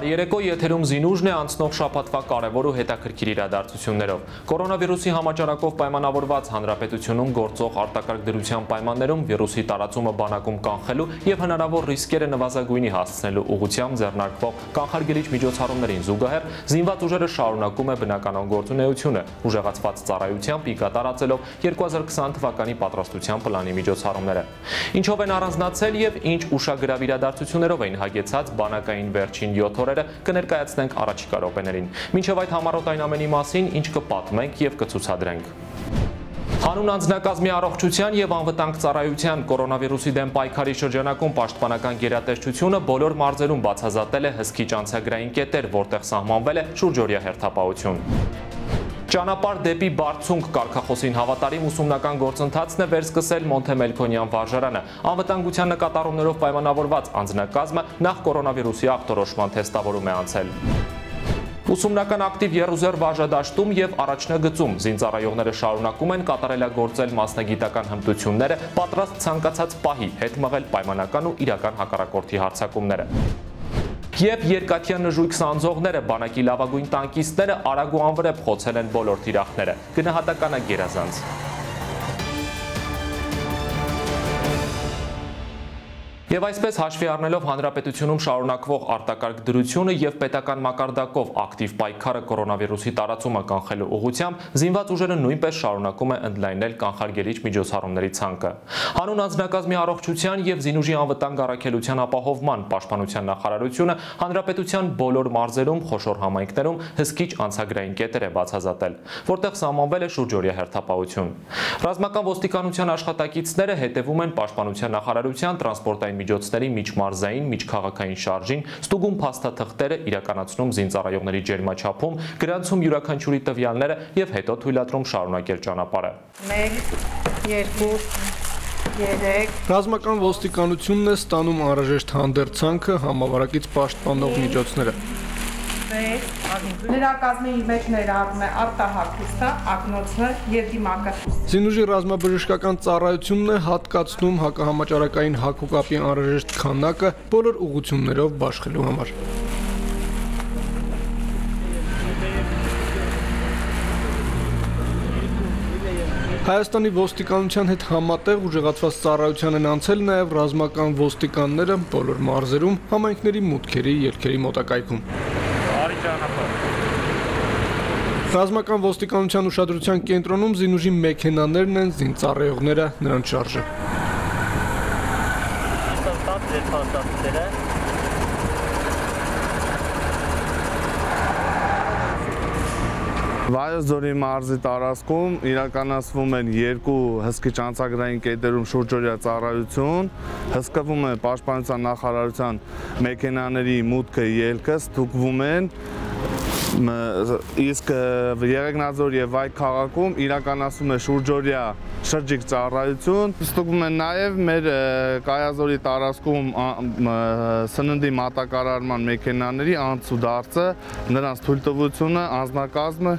Տարերեկո եթերում Զինուժն է անցնող շաբաթվա կարևոր ու հետաքրքիր իրադարձություններով։ Կորոնավիրուսի համաճարակով պայմանավորված հանրապետությունում գործող արտակարգ դրության պայմաններում վիրուսի տարածումը բանակում կանխելու եւ հնարավոր ռիսկերը նվազագույնի հասցնելու ուղղությամբ ձեռնարկվող կանխարգելիչ միջոցառումներին զուգահեռ զինված ուժերը շարունակում է բնականոն գործունեությունը՝ ուժեղացված ծառայությամբ ի կատարածելով 2020 թվականի պատրաստության պլանի միջոցառումները։ Ինչով են առանձնացել եւ ինչ ուշագրավ իրադարձություններով էին հագեցած բանակային վերջին 7 օրերը կներկայացնենք առաջիկա րոպեներին։ Մինչև այդ համառոտային ամենի մասին, ինչ կպատմենք եւ կցուցադրենք։ Հանուն անձնակազմի առողջության և անվտանգ ծառայության կորոնավիրուսի դեմ պայքարի շրջանակում պաշտպանական գերատեսչությունը բոլոր մարզերում բացահայտել է հսկիչ անցագրային կետեր, որտեղ սահմանվել է շուրջօրյա հերթապահություն։ Ճանապարհ դեպի բարձունք կարգախոսին հավատարիմ ուսումնական գործընթացն է վերսկսել Մոնթե Մելքոնյան վարժարանը։ Անվտանգության նկատառումներով պայմանավորված անձնակազմը նախ կորոնավիրուսի ախտորոշման թեստավորում է անցել։ Ուսումնական ակտիվ եռուզեռ վարժադաշտում և առաջնագծում զինծառայողները շարունակում են կատարելագործել մասնագիտական հմտությունները, պատրաստ ցանկացած պահի հետ մղել պայմանական ու իրական հակառակորդի հարձակումները։ Եվ երկաթյան նժույգ սանձողները, բանակի լավագույն տանկիստները արագ ու անվրեպ խոցել են բոլոր թիրախները։ Գնահատականը գերազանց։ Եվ այսպես հաշվի առնելով հանրապետությունում շարունակվող արտակարգ դրությունը և պետական մակարդակով ակտիվ պայքարը կորոնավիրուսի տարածումը կանխելու ուղղությամբ զինված ուժերը նույնպես շարունակում է ընդլայնել կանխարգելիչ միջոցառումների ցանկը։ Հանուն անձնակազմի առողջության և Զինուժի անվտանգ առաքելության ապահովման պաշտպանության նախարարությունը հանրապետության բոլոր մարզերում խոշոր համայնքներում հսկիչ անցագրային կետեր է բացահայտել, որտեղ սահմանվել է շուրջօրյա հերթապահություն։ Ռազմական ոստիկանության աշխատակիցները հետևում են պաշտպանության նախարարության տրանսպորտային միջոցների միջմարզային, միջքաղաքային շարժին, ստուգում փաստաթղթերը, իրականացնում զինծառայողների ջերմաչափում, գրանցում յուրաքանչյուրի տվյալները և հետո թույլատրում շարունակել ճանապարհը։ 1, 2, 3 Ռազմական ոստիկանությունն է ստանում անհրաժեշտ հանդերձանքը, համավարակից պաշտպանող միջոցները։ Զինուժի ռազմաբժշկական ծառայությունն է հատկացնում հակահամաճարակային հակուկապի անհրաժեշտ քանակը բոլոր ուղղություններով բաշխելու համար։ Հայաստանի ոստիկանության հետ համատեղ ուժեղացված ծառայության են անցել նաև ռազմական ոստիկանները բոլոր մարզերում համայնքների մուտքերի ելքերի մոտակայքում։ Ռազմական ոստիկանության ուշադրության կենտրոնում զինուժի մեքենաներն են, զինծառայողները, նրանց շարժը։ Վայոց-Ձորի մարզի տարածքում իրականացվում են երկու հսկիչ անցագրային կետերում շուրջօրյա ծառայություն, հսկվում է պաշտպանության նախարարության մեքենաների մուտքը ելքը, ստուգվում են, իսկ Եղեգնաձոր և Վայք քաղաքում իրականացվում է շուրջօրյա շրջիկ ծառայություն, ստուգվում են նաև մեր Կայազորի տարածքում սննդի մատակարարման մեքենաների անցուդարձը, նրանց թույլտվությունը, անձնակազմը։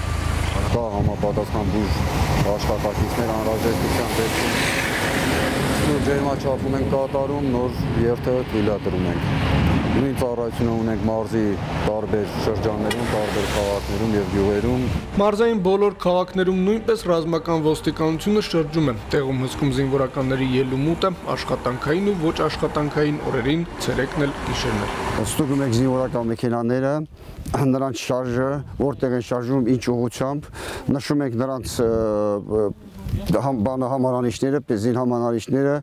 Կա համապատասխան բուժ աշխատակիցներ անհրաժեշտության դեպքում ջերմաչափում ենք կատարում, նոր երթերը թույլատրում ենք։ Նույն ծառայությունը ունենք մարզի տարբեր շրջաններում, տարբեր քաղաքներում և գյուղերում։ Մարզային բոլոր քաղաքներում նույնպես ռազմական ոստիկանությունը շրջում է, տեղում հսկում զինվորականների ելումուտը, աշխատանքային ու ոչ աշխատանքային օրերին, ցերեկն էլ գիշերն էլ։ Ստուգում ենք զինվորական մեքենաները, նրանց շարժը, որտեղ են շարժվում, ինչ ուղղությամբ, նշում ենք նրանց համարանիշները, զինհամարանիշները։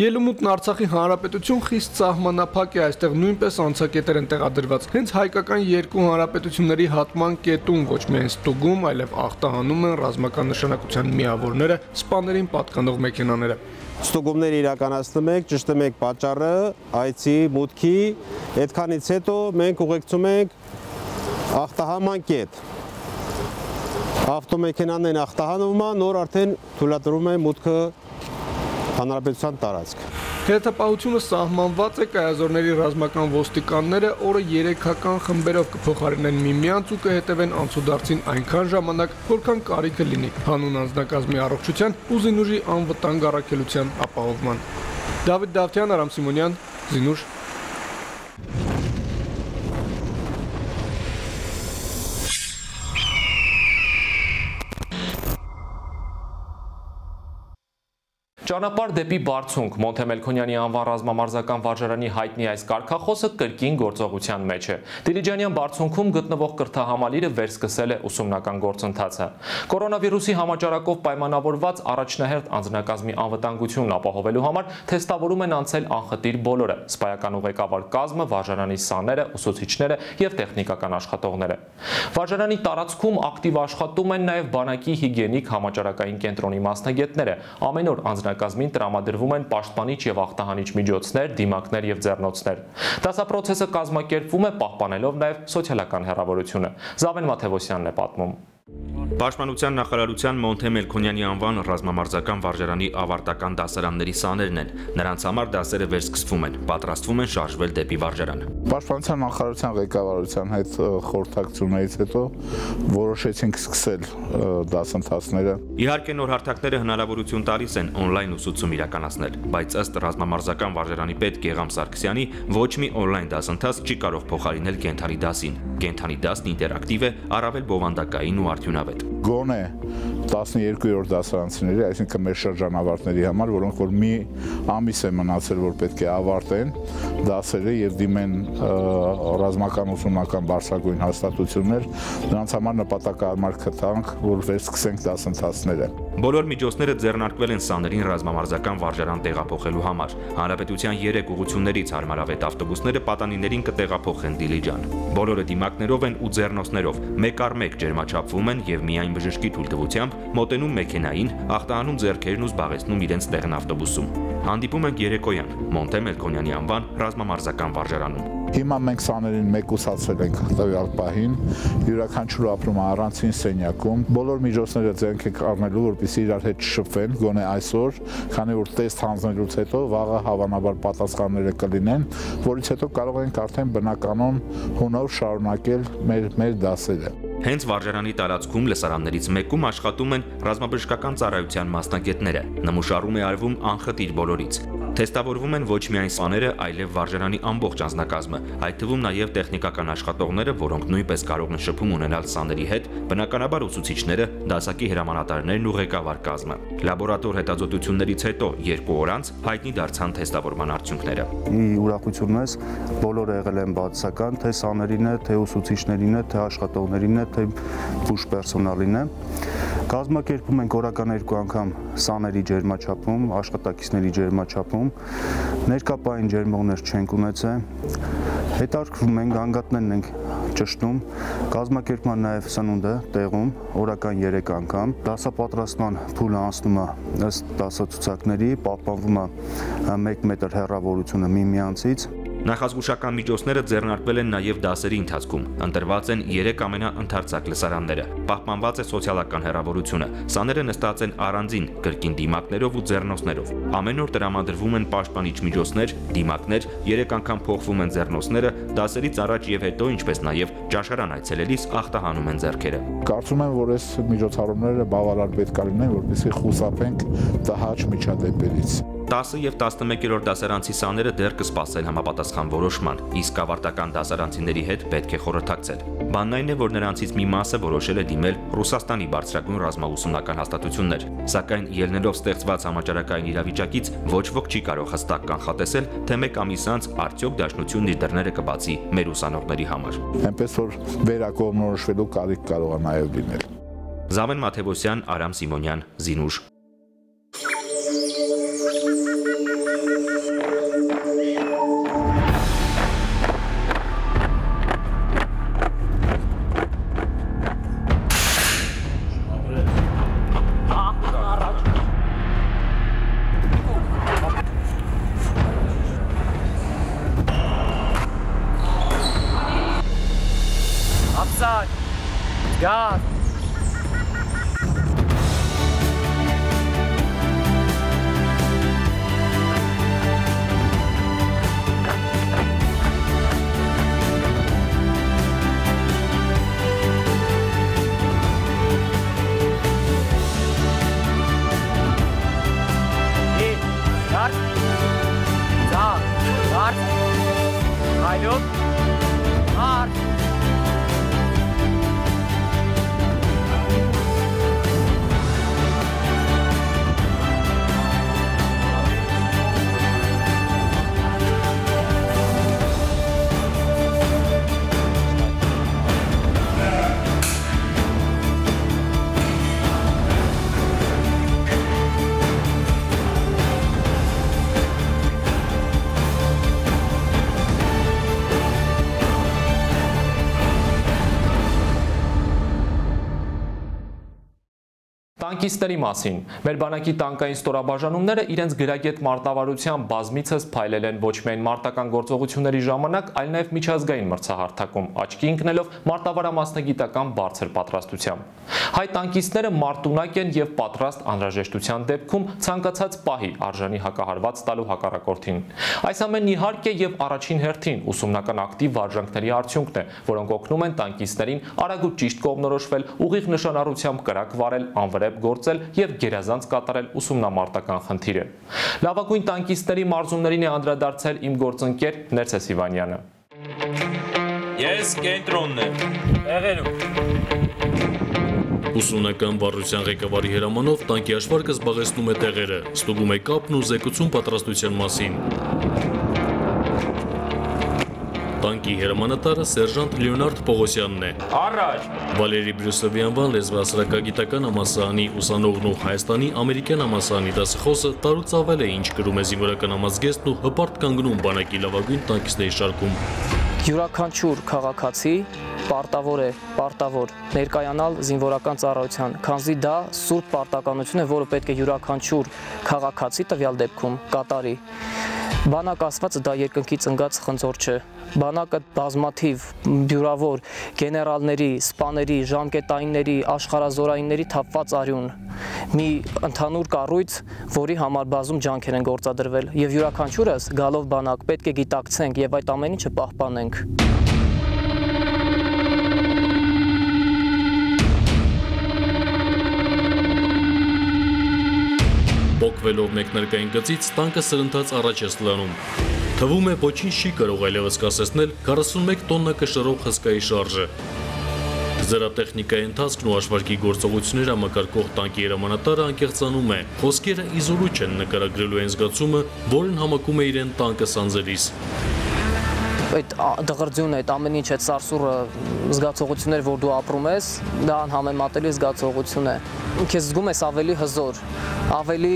Ելումուտն Արցախի Հանրապետություն խիստ սահմանափակ է, այստեղ նույնպես անցակետեր են տեղադրված։ Հենց հայկական երկու հանրապետությունների հատման կետում ոչ միայն ստուգում, այլև ախտահանում են ռազմական նշանակության միավորները, սպաներին պատկանող մեքենաները։ ստուգումներ իրականացնում ենք, ճշտում ենք պատճառը, այցի, մուտքի, այդքանից հետո մենք ուղեկցում ենք ախտահանման կետ։ Ավտոմեքենաներն ախտահանում են, նոր արդեն թույլատրում են մուտքը հանրապետության տարածք։ Գերտապահությունը սահմանված է կայազորների ռազմական ոստիկանները օրը 3-ական խմբերով կփոխարինեն միմյանց ու կհետևեն անցուդարձին այնքան ժամանակ, որքան կարիքը լինի հանուն անձնակազմի առողջության ու Զինուժի անվտանգ առաքելության ապահովման։ Դավիթ Դավթյան, Արամ Սիմոնյան, Զինուժ։ Ճանապարհ դեպի Բարձունք Մոնթե Մելքոնյանի անվան ռազմամարզական վարժարանի հայտնի այս կարգախոսը կրկին գործողության մեջ է։ Դիլիջանյան Բարձունքում գտնվող կրթահամալիրը վերսկսել է ուսումնական գործընթացը։ Կորոնավիրուսի համաճարակով պայմանավորված առաջնահերթ անձնակազմի անվտանգությունն ապահովելու համար թեստավորում են անցել անխտիր բոլորը՝ սպայական ուղեկավար կազմը, վարժարանի սաները, ուսուցիչները և տեխնիկական աշխատողները։ Վարժարանի տարածքում ակտիվ աշխատում են նաև բանակի հիգիենիկ համաճարակային կենտրոնի մասնագետները։ Ամեն օր ազգին տրամադրվում են պաշտպանիչ և ախտահանիչ միջոցներ, դիմակներ և ձեռնոցներ։ Դասապրոցեսը կազմակերպվում է պահպանելով նաև սոցիալական հեռավորությունը։ Զավեն Մաթևոսյանն է պատմում։ Պաշտպանության նախարարության Մոնթե Մելքոնյանի անվան ռազմամարզական վարժարանի ավարտական դասարանների սաներն են։ Նրանց համար դասերը վերսկսվում են, պատրաստվում են շարժվել դեպի վարժարան։ Պաշտպանության նախարարության ղեկավարության հետ խորհրդակցություններից հետո որոշեցինք սկսել դասընթացները։ Իհարկե նոր հարթակները հնարավորություն տալիս են on-line ուսուցում իրականացնել, բայց ըստ ռազմամարզական վարժարանի պետ Գեգամ Սարգսյանի ոչ մի on-line դասընթաց չի կարող փոխարինել կենթանի դասին։ Կենթանի դասն ինտերակտիվ է, առավել բովանդակային ու արդյունավետ։ Գոնե 12-րդ դասարանցիների, այսինքն մեր շրջանավարտների համար, որոնք որ մի ամիս է մնացել, որ պետք է ավարտեն դասերը եւ դիմեն ռազմական ուսումնական բարձրագույն հաստատություններ, նրանց համար նպատակահարմար կտանք, որ վերսկսենք դասընթացները։ Բոլոր միջոցները ձեռնարկվել են սաներին ռազմամարզական վարժարան տեղափոխելու համար։ Հանրապետության 3 ուղղություններից հարմարավետ ավտոբուսները պատանիներին կտեղափոխեն Դիլիջան։ Բոլորը դիմակներով են ու ձեռնոցներով, մեկ առ մեկ ջերմաչափվում են եւ միայն բժշկի թույլտվությամբ մոտենում մեքենային, ախտահանում ձեռքերն ու զբաղեցնում իրենց տեղն ավտոբուսում։ Հանդիպում ենք երեկոյան Մոնթե Մելքոնյանի անվան ռազմամարզական վարժարանում։ Հիմա մենք սաներին մեկ ուսացել ենք տվյալ պահին, յուրաքանչյուրը ապրում է առանձին սենյակում, բոլոր միջոցները ձեռք ենք առնելու, որպեսզի իրար հետ շփվեն, գոնե այսօր, քանի որ տեստ հանձնելուց հետո վաղը հավանաբար պատասխանները կլինեն, որից հետո կարող ենք արդեն բնականոն հունով շարունակել մեր դասերը։ Հենց վարժարանի տարածքում լսարաններից մեկում աշխատում են ռազմաբժշկական ծառայության մասնագետները։ Նմուշարում է արվում անխտիր բոլորից։ Թեստավորվում են ոչ միայն սաները, այլև վարժարանի ամբողջ անձնակազմը, այդ թվում նաև տեխնիկական աշխատողները, որոնք նույնպես կարող են շփում ունենալ սաների հետ, բնականաբար ուսուցիչները, դասակի հրամանատարներն ու ղեկավար կազմը։ Լաբորատոր հետազոտություններից հետո 2 օր անց հայտնի դարձան թեստավորման արդյունքները։ Ի ուրախությունս բոլորը եղել են բացասական, թե սաներին է, թե ուսուցիչներին է, թե աշխատողներին է, թե բուժ պերսոնալին է։ Կազմակերպում ենք օրական 2 անգամ սաների ջերմաչափում, աշխատակիցների ջերմաչափում, ներկապային ջերմողներ չենք ունեցել, հետարկվում ենք, անգատներն ենք ճշտում, կազմակերպման նաև սնունդը տեղում օրական 3 անգամ, դասապատրաստման փուլը անցնում է ըստ դասացուցակների, պահպանվում է 1 մետր հեռավորությունը միմյանցից։ Նախազգուշական միջոցները ձեռնարկվել են նաև դասերի ընթացքում։ Ընտրված են 3 ամենաընդարձակ լսարանները։ Պահպանված է սոցիալական հեռավորությունը։ Սաները նստած են առանձին, կրկին դիմակներով ու ձեռնոցներով։ Ամեն օր տրամադրվում են պաշտպանիչ միջոցներ, դիմակներ, 3 անգամ փոխվում են ձեռնոցները, դասերից առաջ եւ հետո, ինչպես նաև ճաշարան այցելելիս ախտահանում են ձեռքերը։ Կարծում եմ, որ այս միջոցառումները բավարար պետք է լինեն, որպեսզի խուսափենք տհաճ միջադեպերից։ 10 և 11-րդ դասարանցի սաները դեռ կսպասեն համապատասխան որոշման, իսկ ավարտական դասարանցիների հետ պետք է խորհրդակցել։ Բանն այն է, որ նրանցից մի մասը որոշել է դիմել Ռուսաստանի բարձրագույն ռազմաուսումնական հաստատություններ, սակայն ելնելով ստեղծված համաճարակային իրավիճակից ոչ ոք չի կարող հստակ կանխատեսել, թե մեկ ամիս անց արդյոք Դաշնությունն իր դռները կբացի մեր ուսանողների համար։ Այնպես որ վերակողմնորոշվելու կարիք կարող է նաև լինել։ Զավեն Մաթևոսյան, Արամ Սիմոնյան, Զինուժ։ Gaz. Տանկիստների մասին մեր բանակի տանկային ստորաբաժանումները իրենց գրագետ մարտավարության բազմիցս փայլել են ոչ միայն մարտական գործողությունների ժամանակ, այլ նաև միջազգային մրցահարթակում աչքի ընկնելով մարտավարամասնագիտական բարձր պատրաստությամբ։ Հայ տանկիստները մարտունակ են եւ պատրաստ անհրաժեշտության դեպքում ցանկացած պահի արժանի հակահարված տալու հակառակորդին։ Այս ամենն իհարկե եւ առաջին հերթին ուսումնական ակտիվ վարժանքների արդյունքն է, որոնք օգնում են տանկիստերին արագ ու ճիշտ կողմնորոշվել, ուղիղ նշանառությամբ կրակ վարել, անվրեպ գործել եւ գերազանց կատարել ուսումնամարտական խնդիրը։ Լավագույն տանկիստների մարզումներին է անդրադարձել իմ գործընկեր Ներսես Իվանյանը։ Ես կենտրոնն եմ։ Եղերու։ Ուսումնական վարժության ղեկավարի հրամանով տանկի հաշվարկը զբաղեցնում է տեղերը, ստուգում է կապն ու զեկուցում պատրաստության մասին։ Տանկի հրամանատարը սերժանտ Լեոնարդ Պողոսյանն է։ Առաջ Վալերի Բրյուսովի անվան լեզվահասարակագիտական համալսարանի ուսանողն ու Հայաստանի ամերիկյան համալսարանի դասախոսը տարուց ավել է, ինչ գրում է զինվորական համազգեստն ու հպարտ կանգնում բանակի լավագույն տանկիստների շարքում։ Յուրաքանչյուր քաղաքացի պարտավոր է ներկայանալ զինվորական ծառայության, քանզի դա սուրբ պարտականություն է, որը պետք է յուրաքանչյուր քաղաքացի տվյալ դեպքում կատարի։ Բանակ ասված դա երկնքից ընկած խնձոր չէ։ Բանակը բազմաթիվ բյուրավոր գեներալների, սպաների, ժամկետայինների, աշխարհազորայինների թափված արյուն, մի ընդհանուր կառույց, որի համար բազում ջանքեր են գործադրվել, եւ յուրաքանչյուրս գալով բանակ պետք է գիտակցենք եւ այդ ամեն ինչը պահպանենք։ Բոկվելով մեկնարկային գծից տանկը սրընթաց առաջ է սլանում։ Թվում է ոչինչ չի կարող այլևս կասեցնել 41 տոննա կշռող հսկայի շարժը։ Զրատեխնիկայի ընթացքն ու հաշվարկի գործողությունները համակարգող տանկի հրամանատարը անկեղծանում է։ Խոսքերը իզուլու չեն նկարագրելու այն զգացումը, որն համակում է իրեն տանկը սանձերից։ Այդ դղրձյունը, այդ ամեն ինչ, այդ սարսուրը զգացողություններ, որ դու ապրում ես, դա անհամեմատելի զգացողություն է։ Քեզ զգում ես ավելի հզոր, ավելի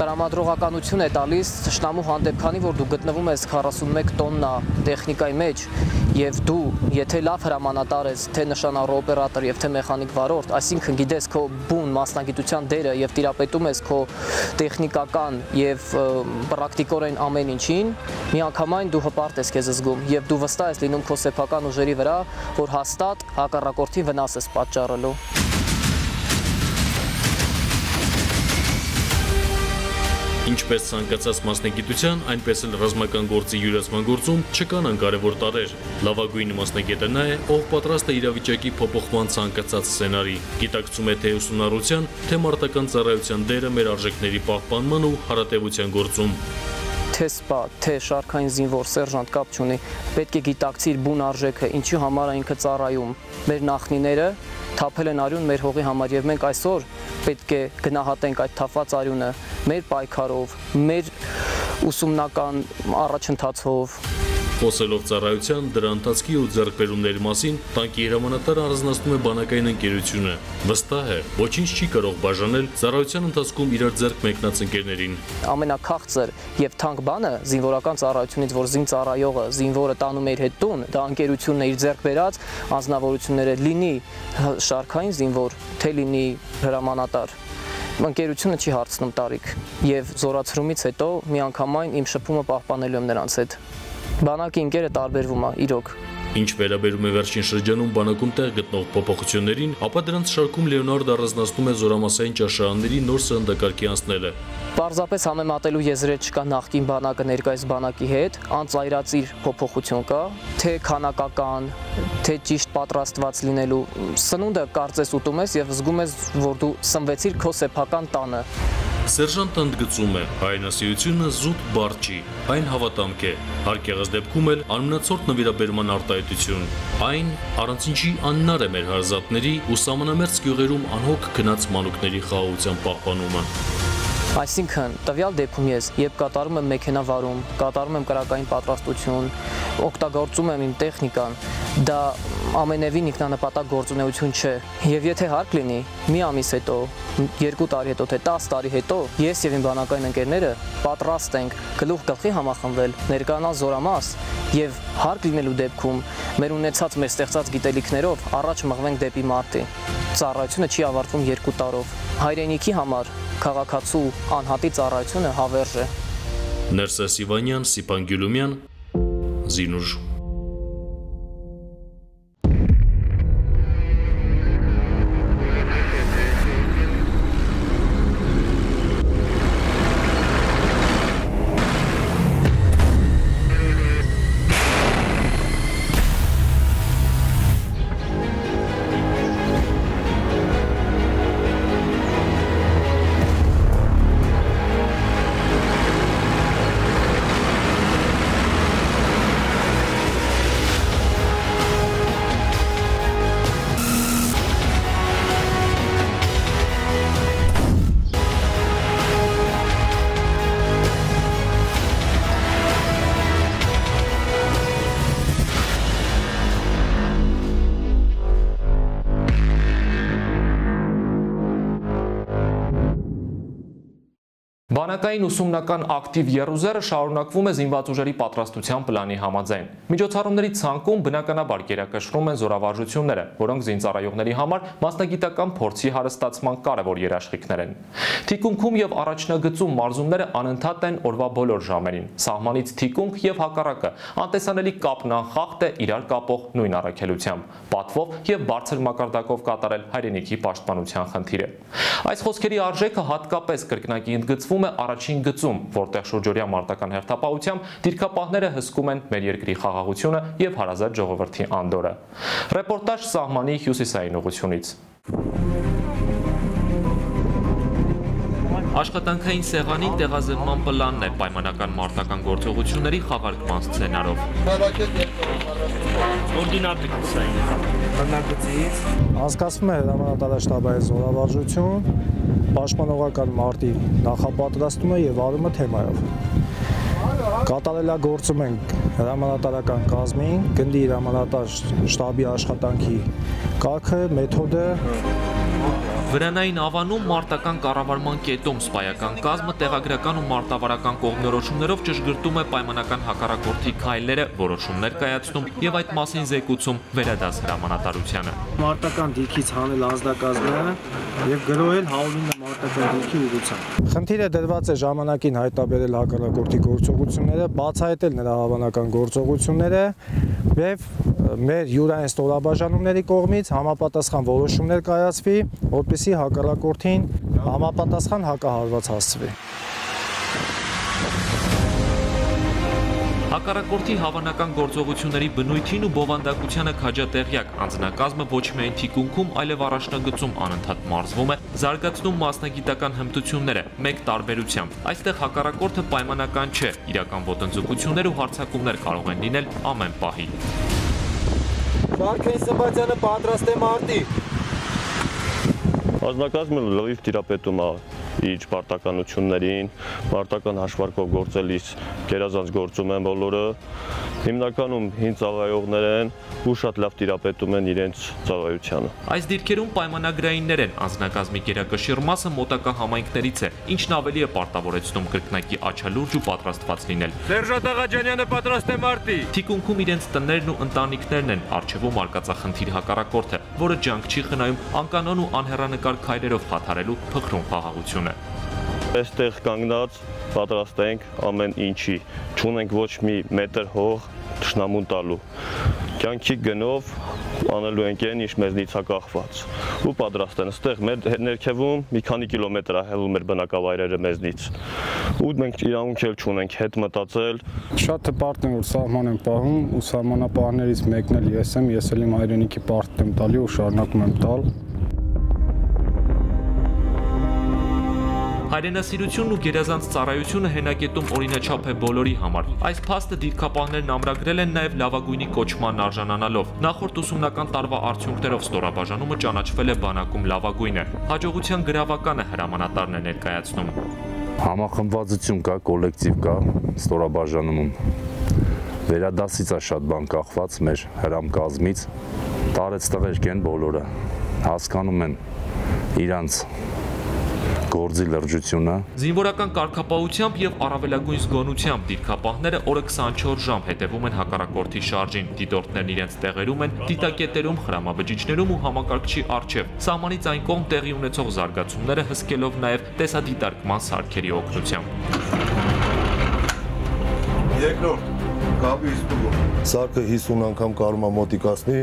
տրամադրողականություն է տալիս ճշտամու հանդեպ, քանի որ դու գտնվում ես 41 տոննա տեխնիկայի մեջ, եւ դու, եթե լավ հրամանատար ես, թե նշանառու օպերատոր եւ թե մեխանիկ վարորդ, այսինքն գիտես քո բուն մասնագիտության դերը եւ տիրապետում ես քո տեխնիկական եւ պրակտիկորեն ամեն ինչին, միանգամայն դու հպարտ ես քեզ զգում։ Եվ դու վստահ ես լինում քո սեփական ուժերի վրա, որ հաստատ հակառակորդին վնաս ես պատճառելու։ Ինչպես ցանկացած մասնագիտության, այնպես էլ ռազմական գործի յուրացման գործում չկան անկարևոր տարեր։ Լավագույն մասնագետը նա է, ով պատրաստ է իրավիճակի փոփոխման ցանկացած սցենարի, գիտակցում է թե ուսումնառության, թե մարտական ծառայության դերը մեր արժեքների պահպանման ու հարատևության գործում։ Թե սպա, թե շարքային զինվոր, սերժանտ կապ չունի, պետք է գիտակցի իր բուն արժեքը, ինչի համար է ինքը ծառայում։ Մեր նախնիները թափել են արյուն մեր հողի համար եւ մենք այսօր պետք է գնահատենք այդ թափված արյունը մեր պայքարով, մեր ուսումնական առաջընթացով։ Խոսելով ծառայության, դրա ընթացքի ու ձեռքբերումների մասին, տանկի հրամանատարը առանձնացնում է բանակային ընկերությունը։ Վստահ է, ոչինչ չի կարող բաժանել ծառայության ընթացքում իրար ձեռք մեկնած ընկերներին։ Ամենակաղցր եւ թանկ բանը զինվորական ծառայությունից, որ զինծառայողը, զինվորը տանում է իր հետ տուն, դա ընկերությունն է իր ձեռք բերած անձնավորությունները, լինի շարքային զինվոր, թե լինի հրամանատար։ Ընկերությունը չի հարցնում տարիք եւ զորացրումից հետո միանգամայն իմ շփումը պահպանելու եմ նրանց հետ։ Բանակի ընկերը տարբերվում է, իրոք, Ինչ վերաբերում է վերջին շրջանում բանակում տեղ գտնող փոփոխություններին, ապա դրանց շարքում Լեոնարդը առանձնացնում է զորամասային ճաշարանների նոր սննդակարգի անցնելը։ Պարզապես համեմատելու եզրը չկա նախկին բանակը ներկայիս բանակի հետ, անծայրածիր փոփոխություն կա, թե քանակական, թե ճիշտ պատրաստված լինելու։ Սնունդը կարծես ուտում ես եւ զգում ես, որ դու սնվեցիր քո սեփական տանը։ Սերժանտ ընդգծում է, հայրենասիրությունը զուտ բարդ չի, այն հավատամք է, հարկեղս դեպքում էլ անմնացորդ նվիրաբերման արտահայտություն, այն առանց ինչի անհնար է մեր հարազատների ու սահմանամերձ գյուղերում անհոգ գնած մանուկների խաղաղության պահպանումը։ Այսինքն, տվյալ դեպքում ես, երբ կատարում եմ մեքենավարում, կատարում եմ կրակային պատրաստություն, օգտագործում եմ իմ տեխնիկան, դա ամենևին ինքնանպատակ գործունեություն չէ։ Եվ եթե հարկ լինի, մի ամիս հետո, 2 տարի հետո, թե 10 տարի հետո, ես և իմ բանակային ընկերները պատրաստ ենք գլուխ գլխի համախմբել, ներկայանալ զորամաս և հարկ լինելու դեպքում մեր ունեցած մեր ստեղծած գիտելիքներով առաջ մղվենք դեպի մարտի։ Ծառայությունը չի ավարտվում 2 տարով։ Հայրենիքի համար քաղաքացու անհատի ծառայությունը հավերժ է։ Ներսես Իվանյան, Սիպան Գյուլումյան, Զինուժ։ Բանակային ուսումնական ակտիվ եռուզերը շարունակվում է զինված ուժերի պատրաստության պլանի համաձայն։ Միջոցառումների ցանկում բնականաբար գերակշռում են զորավարժությունները, որոնք զինծառայողների համար մասնագիտական փորձի հարստացման կարևոր երաշխիքներ են։ Թիկունքում եւ առաջնագծում մարզումները անընդհատ են օրվա բոլոր ժամերին։ Սահմանից թիկունք եւ հակառակը անտեսանելի կապն անխախտ է իրար կապող նույն առաքելությամբ, պատվով եւ բարձր մակարդակով կատարել հայրենիքի պաշտպանության խնդիրը։ Այս խոսքերի արժեքը հատկապես կրկնակի ընդգծվում է առաջին գծում, որտեղ շուրջօրյա մարտական հերթապահությամբ դիրքապահները հսկում են մեր երկրի խաղաղությունը եւ հարազատ ժողովրդի անդորը։ Ռեպորտաժ սահմանի հյուսիսային ուղությունից։ Աշխատանքային սեղանի տեղազերման պլանն է պայմանական մարտական գործողությունների խաղարկման սցենարով։ Անցկացվում է հրամանատարի շտաբային զորավարժություն, պաշտպանողական մարտի նախապատրաստումը և արումը թեմայով։ Կատարելագործում ենք հրամանատարական կազմին, գնդի հրամանատար շտաբի աշխատանքի կարգը, մեթոդը։ Վրանային ավանում մարտական կառավարման կետում սպայական կազմը տեղագրական ու մարտավարական կողմնորոշումներով ճշգրտում է պայմանական հակառակորդի քայլերը, որոշումներ կայացնում եւ այդ մասին զեկուցում վերադաս հրամանատարությանը։ Մարտական դիրքից հանել ազդակազմը եւ գրոհել հաունին մարտական դիրքի ուղղությամբ։ Խնդիրը դրված է ժամանակին հայտարարել հակառակորդի գործողությունները, բացահայտել նրա հավանական գործողությունները եւ մեր յուրային ստորաբաժանումների կողմից համապատասխան որոշումներ կայացվի, որպեսզի հակառակորդին համապատասխան հակահարված հասցվի։ Հակառակորդի հավանական գործողությունների բնույթին ու բովանդակությանը քաջատեղյակ անձնակազմը ոչ միայն թիկունքում, այլև առաջնագծում անընդհատ մարզվում է, զարգացնում մասնագիտական հմտությունները մեկ տարբերությամբ։ Այստեղ հակառակորդը պայմանական չէ, իրական ոտնձգություններ ու հարձակումներ կարող են լինել ամեն պահի։ Սարգսեն Սմբատյանը պատրաստ է մարտի։ Ազնագազմը լրիվ տիրապետում է իր պարտականություններին, մարտական հաշվարկով գործելիս դերազանց գործում են բոլորը։ Հիմնականում հին ծառայողներ են, ու շատ լավ տիրապետում են իրենց ծառայությանը։ Այս դիրքերում պայմանագրայիններ են, ազնագազմի գերակշիռ մասը մոտակա համայնքներից է, ինչն ավելի է պարտավորեցնում կրկնակի աչալուրջ ու պատրաստված լինել։ Սերժանտ Աղաջանյանը պատրաստ է մարտի։ Թիկունքում իրենց տներն ու ընտանիքներն են առջևում արկածախնդիր հակառակորդը, որը ջանք չի խնայում անկանոն ու անհեռանկար քայլերով խաթարելու փխրուն խաղաղությունը։ Այստեղ կանգնած պատրաստ ենք ամեն ինչի, չունենք ոչ մի մետր հող թշնամուն տալու, կյանքի գնով անելու ենք այն, ինչ մեզնից է կախված, ու պատրաստ են, այստեղ մեր ներքևում մի քանի կիլոմետր է հեռու մեր բնակավայրերը մեզնից, ու մենք իրավունք էլ չունենք հետ մտածել։ Շատ հպարտ եմ, որ սահման եմ պահում, ու սահմանապահներից մեկն էլ ես եմ, ես էլ իմ հայրենիքի պարտքն եմ տալի ու շարունակում եմ տալ։ Հայրենասիրությունն ու գերազանց ծառայությունը հենակետում օրինաչափ է բոլորի համար։ Այս փաստը դիրքապահներն ամրագրել են նաև լավագույնի կոչման արժանանալով։ Նախորդ ուսումնական տարվա արդյունքներով ստորաբաժանումը ճանաչվել է բանակում լավագույնը։ Հաջողության գրավականը հրամանատարն է ներկայացնում։ Համախմբվածություն կա, կոլեկտիվ կա ստորաբաժանումում։ Վերադասից է շատ բան կախված մեր հրամկազմից։ Տարեց տղերք են բոլորը, հասկանում են իրանց գործի լրջությունը։ Զինվորական կարգապահությամբ և առավելագույն զգոնությամբ դիրքապահները օրը 24 ժամ հետևում են հակառակորդի շարժին, դիտորդներն իրենց տեղերում են, դիտակետերում, հրամավճիչներում ու համակարգչի առջև, սահմանից այն կողմ տեղի ունեցող զարգացումները հսկելով նաև տեսադիտարկման սարքերի օգնությամբ։ Սարքը 50 անգամ կարում է մոտիկացնի,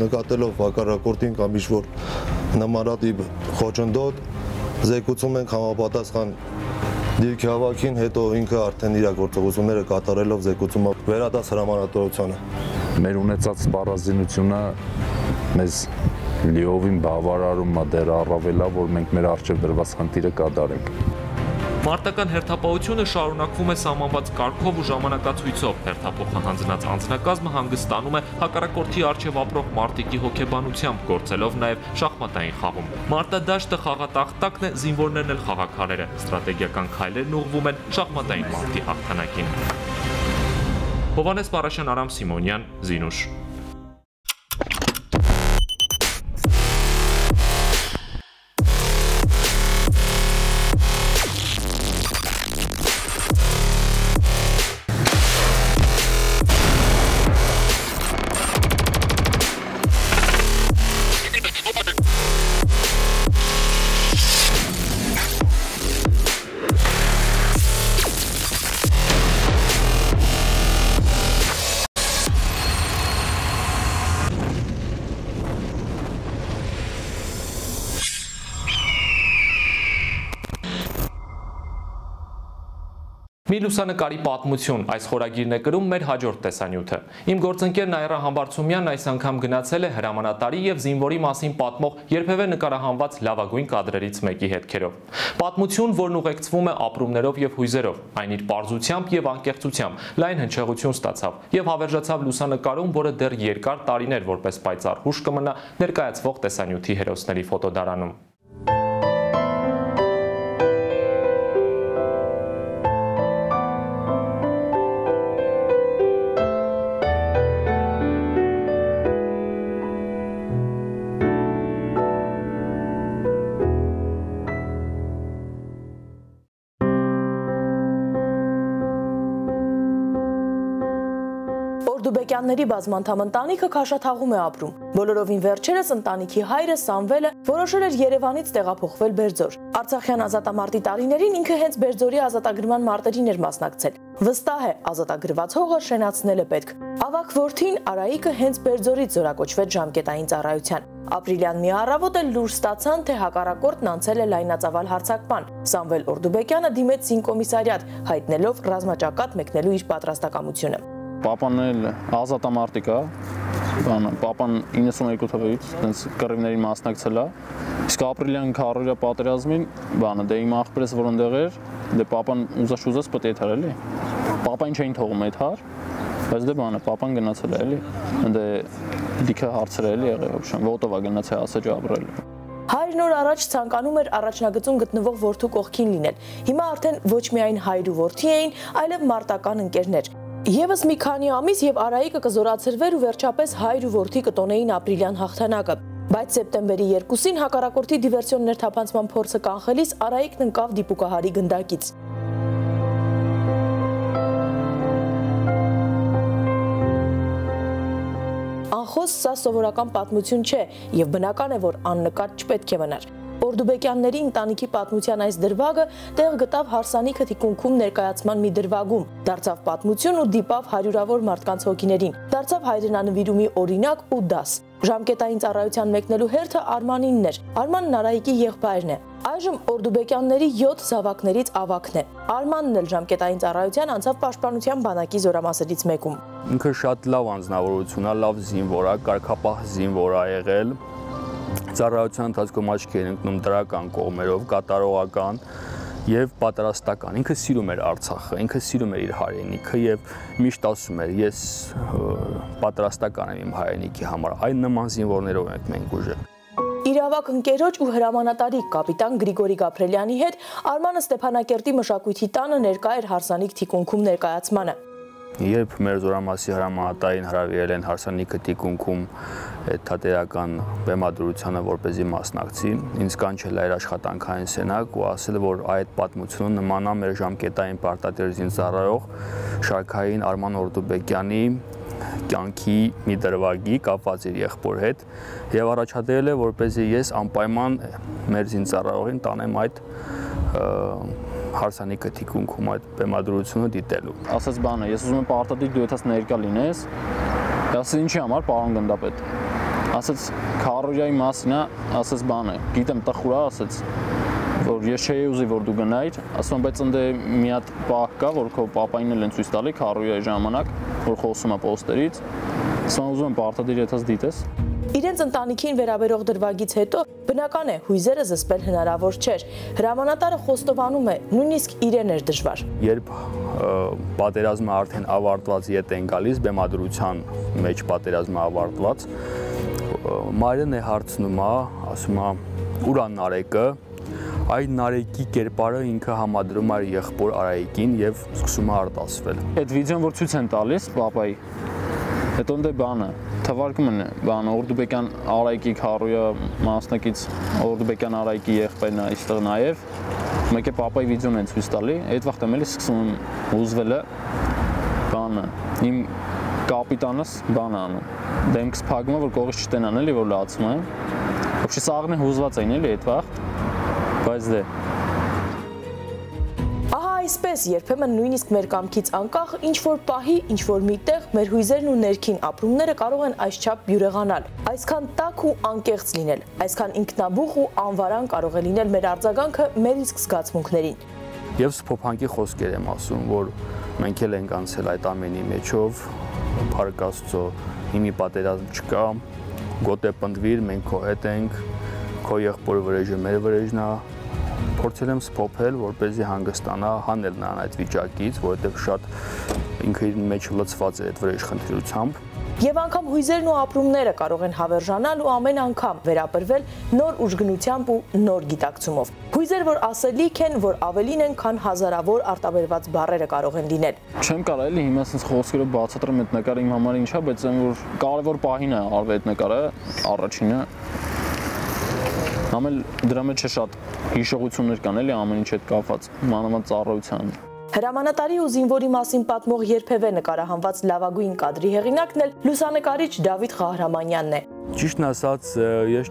նկատելով հակառակորդին կամ ինչ-որ նմանատիպ խոչընդոտ, զեկուցում ենք համապատասխան դիրքի հավաքին, հետո ինքը արդեն իր գործողությունները կատարելով զեկուցում է վերադաս հրամանատարությանը։ Մեր ունեցած սպառազինությունը մեզ լիովին բավարարում է, դեռ առավել է, որ մենք մեր առջև դրված խնդիրը կատարենք։ Մարտական հերթապահությունը շարունակվում է սահմանված կարգով ու ժամանակացույցով, հերթափոխան հանձնած անձնակազմը հանգստանում է հակառակորդի առջև ապրող մարտիկի հոգեբանությամբ, գործելով նաև շախմատային խաղում։ Մարտադաշտը խաղատախտակն է, զինվորներն էլ խաղաքարերը, ստրատեգիական քայլերն ուղղվում են շախմատային մարտի հաղթանակին։ Հովհաննես Պարաշյան, Արամ Սիմոնյան, Զինուժ։ Մի լուսանկարի պատմություն, այս խորագիրն է կրում մեր հաջորդ տեսանյութը։ Իմ գործընկերն Այրա Համբարձումյանն այս անգամ գնացել է հրամանատարի և զինվորի մասին պատմող երբևէ նկարահանված լավագույն կադրերից մեկի հետքերով։ Պատմություն, որն ուղեկցվում է ապրումներով և հույզերով, այն իր պարզությամբ և անկեղծությամբ, լայն հնչեղություն ստացավ և հավերժացավ լուսանկարում, որը դեռ երկար տարիներ որպես պայծառ հուշ կմնա ներկայացվող տեսանյութի հերոսների ֆոտոդարանում։ Ների բազմանթամ ընտանիքը Քաշաթաղում է ապրում։ Բոլորովին վերջերս ընտանիքի հայրը Սամվելը որոշել էր Երևանից տեղափոխվել Բերձոր։ Արցախյան ազատամարտի տարիներին ինքը հենց Բերձորի ազատագրման մարտերին էր մասնակցել։ Վստահ է, ազատագրված հողը շենացնել է պետք։ Ավագ որդին Արայիկը հենց Բերձորից զորակոչվեց ժամկետային ծառայության։ Ապրիլյան մի առավոտ էլ լուրջ ստացան, թե հակառակորդն անցել է լայնածավալ հարձակման։ Սամվել Օրդուբեկյանը դիմեց զինկոմիսարիատ, հայտնելով ռազմաճակատ մեկնելու իր պատրաստակամությունը։ Պապան էլ ազատամարտիկ է, պապան 92 թվականից կռիվներին մասնակցել է, իսկ ապրիլյան 40-րդ պատերազմին, դե իմ աղբերս որ ընդեղ էր, դե պապան ուզած պետք է թար էլի, պապային չէին թողում այդ հար, բայց դե պապան գնացել է էլի, դե դիքը հարցրել է եղել, ոտով է գնացել Ասեջ ապրել։ Հայրն օր առաջ ցանկանում էր առաջնագծում գտնվող որդու կողքին լինել, հիմա արդեն ոչ միայն հայր ու որդի էին, այլև մարտական ընկերներ։ Եվս մի քանի ամիս և Արայիկը կզորացրվեր ու վերջապես հայր ու որդի կտոնեին ապրիլյան հաղթանակը։ Բայց սեպտեմբերի 2-ին հակառակորդի դիվերսիոն ներթափանցման փորձը կանխելիս Արայիկն ընկավ դիպուկահարի գնդակից։ Անխոս սա սովորական պատմություն չէ և բնական է, որ աննկատ չպետք է մնար։ Օրդուբեկյանների ընտանիքի պատմության այս դրվագը տեղ գտավ հարսանիքը թիկունքում ներկայացման մի դրվագում, դարձավ պատմություն ու դիպավ հարյուրավոր մարդկանց հոգիներին, դարձավ հայրենանվիրումի օրինակ ու դաս։ Ժամկետային ծառայության մեկնելու հերթը Արմանինն էր, Արմանն Արայիկի եղբայրն է, այժմ Օրդուբեկյանների 7 զավակներից ավագն է։ Արմանն էլ ժամկետային ծառայության անցավ պաշտպանության բանակի զորամասերից մեկում։ Ինքը շատ լավ անձնավորություն է, լավ զինվոր է, կարգապահ զինվոր է եղել, ծառայության ընթացքում աչքի էր ընկնում դրական կողմերով, կատարողական և պատրաստական, ինքը սիրում էր Արցախը, ինքը սիրում էր իր հայրենիքը և միշտ ասում էր, ես պատրաստական եմ իմ հայրենիքի համար, այն նման զինվորներով ենք մենք ուժեղ։ Իր ավագ ընկերոջ ու հրամանատարի կապիտան Գրիգորի Գաբրելյանի հետ Արմանը Ստեփանակերտի մշակույթի տանը ներկա էր հարսանիք թիկունքում ներկայացմանը։ Երբ մեր զորամասի հրամանատարին հրավիրել են հարսանիքը թիկունքում թատերական բեմադրությանը, որպեսզի մասնակցի, ինձ կանչել է իր աշխատանքային սենյակ ու ասել, որ այդ պատմությունը նմանա մեր ժամկետային պարտադիր զինծառայող շարքային Արման Օրդուբեկյանի կյանքի մի դրվագի կապված իր եղբոր հետ և առաջադրել է, որպեսզի ես անպայման մեր զինծառայողին տանեմ այդ հարսանիքը թիկունքում այդ բեմադրությունը դիտելու։ Ասաց բանը, ես ուզում եմ պարտադիր դու եթաս ներկա լինես, ասաց ինչի համար պարոն գնդապետ, ասաց քարոզիայի մասին է, ասաց բանը, գիտեմ տխուր է, ասաց որ ես չէի ուզի, որ դու գնայիր, ասում եմ, բայց ընդ մի հատ պահ կա, որ քո պապային էլ են ցույց տալի քարոզիայի ժամանակ, որ խոսում է պոստերից, ասում եմ ուզում եմ պարտադիր եթաս դիտես։ Իրենց ընտանիքին վերաբերող դրվագից հետո բնական է հույզերը զսպել հնարավոր չէր։ Հրամանատարը խոստովանում է, նույնիսկ իրեն էր դժվար։ Երբ պատերազմը արդեն ավարտված ետ են գալիս, բեմադրության մեջ պատերազմը ավարտված, մայրն է հարցնում, ասում է, ուր է Նարեկը, այդ Նարեկի կերպարը ինքը համադրում է եղբոր Արայիկին և սկսում է արտասվել։ Այդ վիդեոն, որ ցույց են տալիս պապայի, հետո ընդ է բանը, թվարկում են բանը, Օրդուբեկյան Արայիկի քարոզիա մասնակից Օրդուբեկյան Արայիկի եղբայրն է այստեղ նաև, մեկ է պապայի վիդեոն են ցույց տալի, այդ վաղ եմ էլի սկսում հուզվել է բանը, իմ կապիտանս բան է անում, դեմքս փակում է, որ կողից չտենան էլի, որ լացում է, ոբշե սաղն է հուզված էին էլի այդ վաղ, բայց դե։ Այսպես երբեմն նույնիսկ մեր կամքից անկախ ինչ-որ պահի, ինչ-որ մի տեղ մեր հույզերն ու ներքին ապրումները կարող են այսչափ բյուրեղանալ, այսքան տաք ու անկեղծ լինել, այսքան ինքնաբուխ ու անվարան կարող է լինել մեր արձագանքը մեր իսկ զգացմունքներին։ Եվ սփոփանքի խոսքեր եմ ասում, որ մենք էլ ենք անցել այդ ամենի մեջով, փառք Աստծո, հիմի պատերազմ չկա, գոտե պնդվիր, մենք քո հետ ենք, քո եղբոր վրեժը մեր վրեժն է։ Փորձել եմ սփոփել, որպեսզի հանգստանա, հանել նրան այդ վիճակից, որովհետև շատ ինքը իր մեջ լցված է այդ վրեժ խնդրությամբ։ Եվ անգամ հույզերն ու ապրումները կարող են հավերժանալ ու ամեն անգամ վերապրվել նոր ուժգնությամբ ու նոր գիտակցումով։ Հույզեր, որ ասելիք են, որ ավելին են, քան հազարավոր արտաբերված բառերը կարող են լինել։ Չեմ կարող էլի հիմա ասես խոսքերով բացատրեմ այդ նկարը իմ համար ինչա, բայց այն որ կարևոր պահին է արվել այդ նկարը, առաջինը։ Ամեն դրա մեջ շատ հիշողություններ կան էլի ամեն ինչ հետ կապված մանավանդ ծառայության։ Հրամանատարի ու զինվորի մասին պատմող երբևէ նկարահանված լավագույն կադրի հեղինակն էլ լուսանկարիչ Դավիթ Ղահրամանյանն է։ Ճիշտն ասած,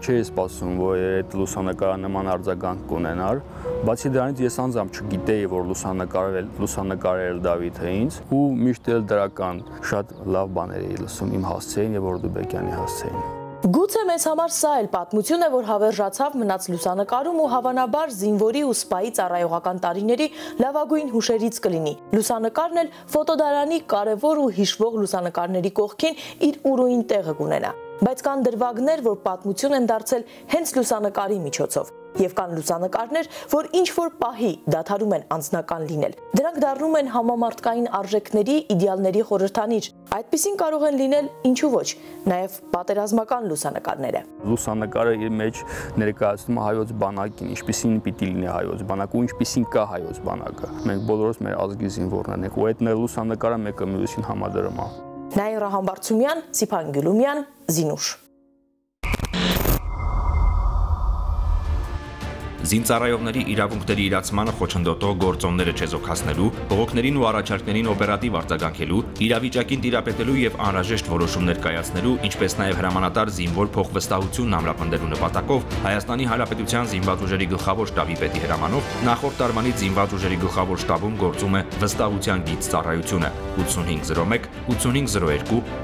ես չէի սպասում, որ այդ լուսանկարը նման արձագանք կունենար, բացի դրանից ես անձամբ չգիտեի, որ լուսանկարել Դավիթը ինձ, ու միշտ էլ դրական շատ լավ բաներ էի լսում իմ հասցեին և Օրդուբեկյանի հասցեին։ Գուցե մեզ համար սա էլ պատմություն է, որ հավերժացավ մնաց լուսանկարում ու հավանաբար զինվորի ու սպայի ծառայողական տարիների լավագույն հուշերից կլինի։ Լուսանկարն էլ ֆոտոդարանի կարևոր ու հիշվող լուսանկարների կողքին իր ուրույն տեղը կունենա։ Բայց կան դրվագներ, որ պատմություն են դարձել հենց լուսանկարի միջոցով, և կան լուսանկարներ, որ ինչ-որ պահի դադարում են անձնական լինել։ Դրանք դառնում են համամարդկային արժեքների, իդեալների խորհրդանիշ։ Այդպիսին կարող են լինել ինչու ոչ, նաև պատերազմական լուսանկարները։ Լուսանկարը իր մեջ ներկայացնում է հայոց բանակին, ինչպիսին պիտի լինի հայոց բանակը, ինչպիսին կա հայոց բանակը։ Մենք բոլորս մեր ազգի զինվորներն ենք, ու այդ լուսանկարը մեկը մյուսին համադրում է։ Նաիրա Համբարձումյան, Սիփան Գյուլումյան, Զինուժ։ Զինծառայողների իրավունքների իրացմանը խոչընդոտող գործոնները չեզոքացնելու, բողոքներին ու առաջարկներին օպերատիվ արձագանքելու, իրավիճակին տիրապետելու եւ անհրաժեշտ որոշումներ կայացնելու, ինչպես նաեւ հրամանատար զինվոր փոխվստահությունն ամրապնդելու նպատակով Հայաստանի Հանրապետության Զինված ուժերի գլխավոր շտաբի պետի հրամանով նախորդ տարվանից Զինված ուժերի գլխավոր շտաբում գործում է վստահության գիծ ծառայությունը 8501, 8502,